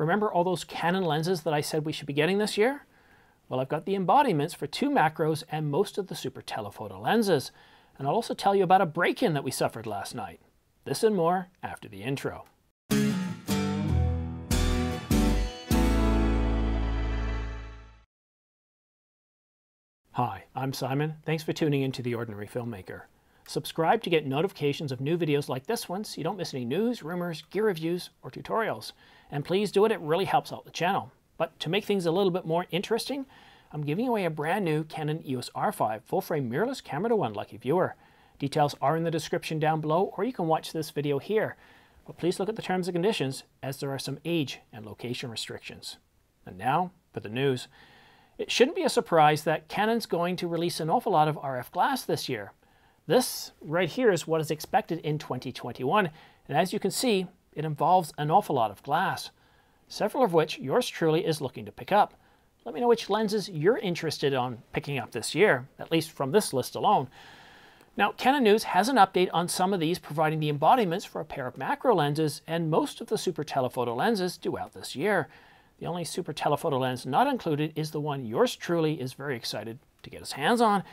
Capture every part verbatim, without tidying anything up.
Remember all those Canon lenses that I said we should be getting this year? Well, I've got the embodiments for two macros and most of the super telephoto lenses. And I'll also tell you about a break-in that we suffered last night. This and more after the intro. Hi, I'm Simon. Thanks for tuning in to The Ordinary Filmmaker. Subscribe to get notifications of new videos like this one so you don't miss any news, rumors, gear reviews, or tutorials. And please do it, it really helps out the channel. But to make things a little bit more interesting, I'm giving away a brand new Canon E O S R five full-frame mirrorless camera to one lucky viewer. Details are in the description down below, or you can watch this video here. But please look at the terms and conditions, as there are some age and location restrictions. And now for the news. It shouldn't be a surprise that Canon's going to release an awful lot of R F glass this year. This right here is what is expected in twenty twenty-one, and as you can see, it involves an awful lot of glass, several of which yours truly is looking to pick up. Let me know which lenses you're interested in picking up this year, at least from this list alone. Now, Canon News has an update on some of these, providing the embodiments for a pair of macro lenses and most of the super telephoto lenses due out this year. The only super telephoto lens not included is the one yours truly is very excited to get his hands on.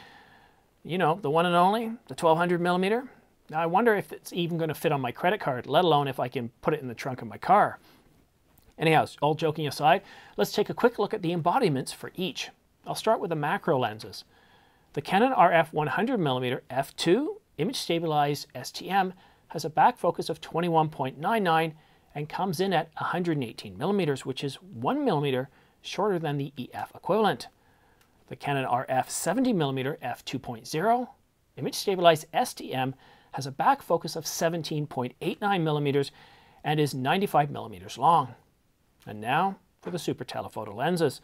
You know, the one and only, the twelve hundred millimeter. Now I wonder if it's even going to fit on my credit card, let alone if I can put it in the trunk of my car. Anyhow, all joking aside, let's take a quick look at the embodiments for each. I'll start with the macro lenses. The Canon R F one hundred millimeter f two image stabilized S T M has a back focus of twenty-one point nine nine and comes in at one hundred eighteen millimeters, which is one millimeter shorter than the E F equivalent. The Canon R F seventy millimeter f two point oh image stabilized S T M has a back focus of seventeen point eight nine millimeters and is ninety-five millimeters long. And now for the super telephoto lenses.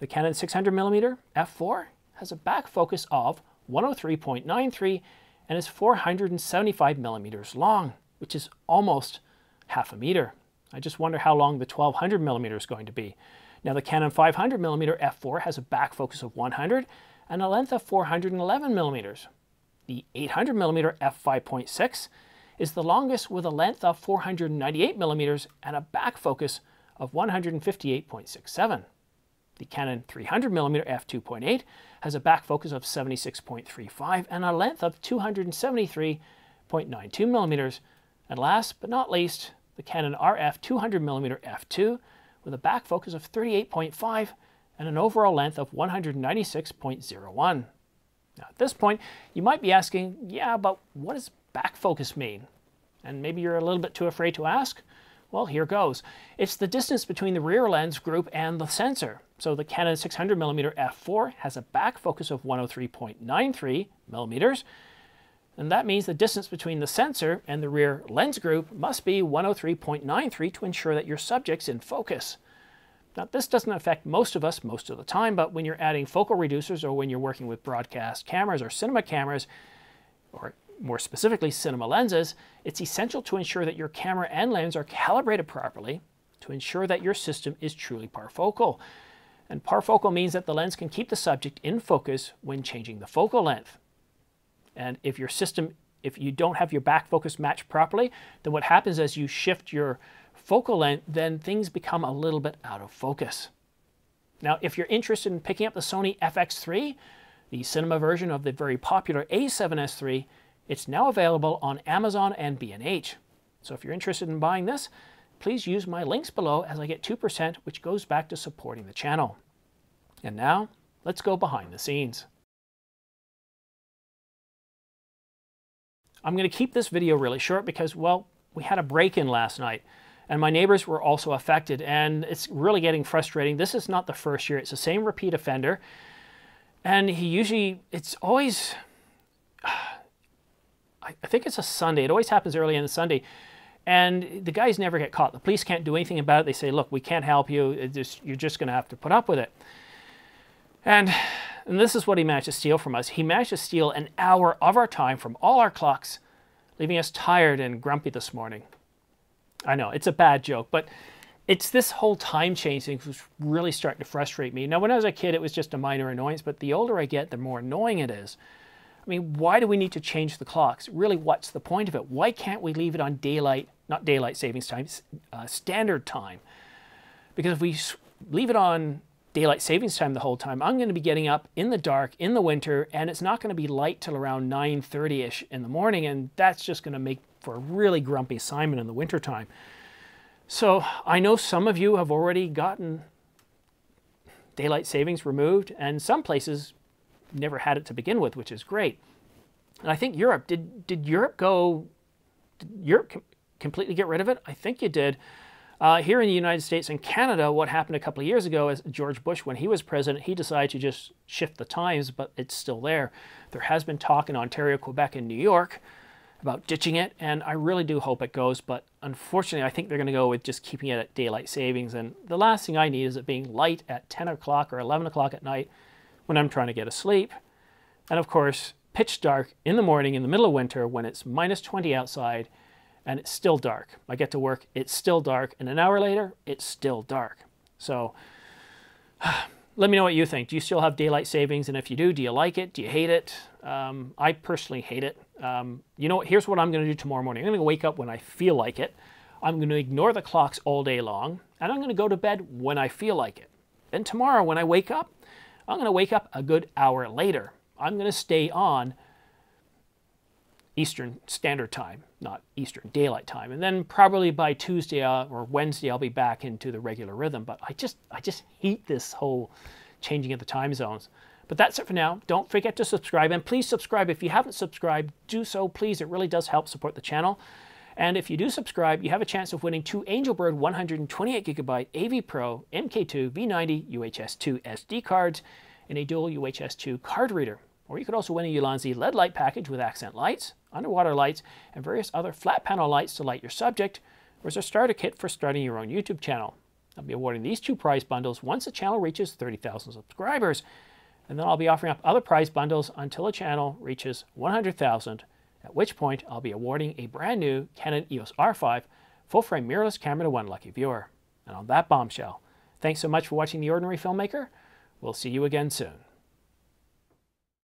The Canon six hundred millimeter f four has a back focus of one oh three point nine three and is four hundred seventy-five millimeters long, which is almost half a meter. I just wonder how long the twelve hundred millimeter is going to be. Now the Canon five hundred millimeter f four has a back focus of one hundred and a length of four hundred eleven millimeters. The eight hundred millimeter f five point six is the longest, with a length of four hundred ninety-eight millimeters and a back focus of one hundred fifty-eight point six seven. The Canon three hundred millimeter f two point eight has a back focus of seventy-six point three five and a length of two hundred seventy-three point nine two millimeters. And last but not least, the Canon R F two hundred millimeter f two with a back focus of thirty-eight point five and an overall length of one hundred ninety-six point oh one. Now at this point, you might be asking, yeah, but what does back focus mean? And maybe you're a little bit too afraid to ask. Well, here goes. It's the distance between the rear lens group and the sensor. So the Canon six hundred millimeter f four has a back focus of one oh three point nine three millimeters. And that means the distance between the sensor and the rear lens group must be one oh three point nine three to ensure that your subject's in focus. Now this doesn't affect most of us most of the time, but when you're adding focal reducers or when you're working with broadcast cameras or cinema cameras, or more specifically cinema lenses, it's essential to ensure that your camera and lens are calibrated properly to ensure that your system is truly parfocal. And parfocal means that the lens can keep the subject in focus when changing the focal length. And if your system, if you don't have your back focus matched properly, then what happens as you shift your focal length, then things become a little bit out of focus. Now, if you're interested in picking up the Sony F X three, the cinema version of the very popular A seven S three, it's now available on Amazon and B and H. So if you're interested in buying this, please use my links below, as I get two percent, which goes back to supporting the channel. And now, let's go behind the scenes. I'm going to keep this video really short because, well, we had a break-in last night and my neighbors were also affected, and it's really getting frustrating. This is not the first year. It's the same repeat offender, and he usually, it's always, I think it's a Sunday. It always happens early on the Sunday, and the guys never get caught. The police can't do anything about it. They say, look, we can't help you. Just, you're just going to have to put up with it. And... And this is what he managed to steal from us. He managed to steal an hour of our time from all our clocks, leaving us tired and grumpy this morning. I know, it's a bad joke, but it's this whole time change thing that's really starting to frustrate me. Now, when I was a kid, it was just a minor annoyance, but the older I get, the more annoying it is. I mean, why do we need to change the clocks? Really, what's the point of it? Why can't we leave it on daylight, not daylight savings time, uh, standard time? because if we leave it on daylight savings time the whole time, I'm going to be getting up in the dark in the winter, and it's not going to be light till around nine thirty-ish in the morning, and that's just going to make for a really grumpy Simon in the wintertime. So I know some of you have already gotten daylight savings removed, and some places never had it to begin with, which is great. And I think Europe, did, did Europe go, did Europe com- completely get rid of it? I think you did. Uh, here in the United States and Canada, what happened a couple of years ago is George Bush, when he was president, he decided to just shift the times, but it's still there. There has been talk in Ontario, Quebec, and New York about ditching it, and I really do hope it goes, but unfortunately, I think they're going to go with just keeping it at daylight savings, and the last thing I need is it being light at ten o'clock or eleven o'clock at night when I'm trying to get asleep, and of course, pitch dark in the morning in the middle of winter when it's minus twenty outside, and it's still dark. I get to work, it's still dark, and an hour later, it's still dark. So let me know what you think. Do you still have daylight savings? And if you do, do you like it? Do you hate it? Um, I personally hate it. Um, you know what? Here's what I'm going to do tomorrow morning. I'm going to wake up when I feel like it. I'm going to ignore the clocks all day long, and I'm going to go to bed when I feel like it. Then tomorrow when I wake up, I'm going to wake up a good hour later. I'm going to stay on Eastern Standard Time, not Eastern Daylight Time. And then probably by Tuesday or Wednesday, I'll be back into the regular rhythm. But I just, I just hate this whole changing of the time zones. But that's it for now. Don't forget to subscribe. And please subscribe. If you haven't subscribed, do so, please. It really does help support the channel. And if you do subscribe, you have a chance of winning two Angelbird one hundred twenty-eight gigabyte A V Pro M K two V ninety U H S two S D cards and a dual U H S two card reader. Or you could also win a Ulanzi L E D light package with accent lights, underwater lights, and various other flat panel lights to light your subject, or as a starter kit for starting your own YouTube channel. I'll be awarding these two prize bundles once the channel reaches thirty thousand subscribers, and then I'll be offering up other prize bundles until the channel reaches one hundred thousand, at which point I'll be awarding a brand new Canon E O S R five full-frame mirrorless camera to one lucky viewer. And on that bombshell, thanks so much for watching The Ordinary Filmmaker. We'll see you again soon.